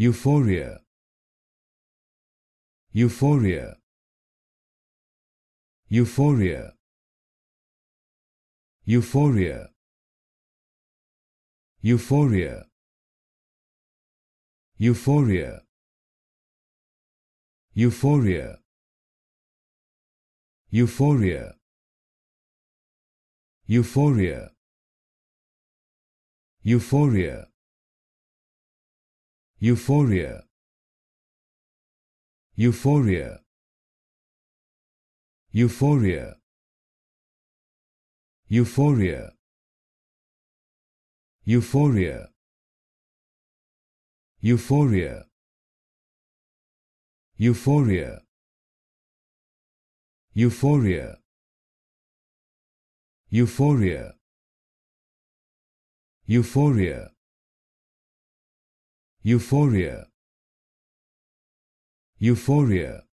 Euphoria. Euphoria. Euphoria. Euphoria. Euphoria. Euphoria. Euphoria. Euphoria. Euphoria. Euphoria. Euphoria. Euphoria. Euphoria. Euphoria. Euphoria. Euphoria. Euphoria. Euphoria. Euphoria. Euphoria. Euphoria. Euphoria.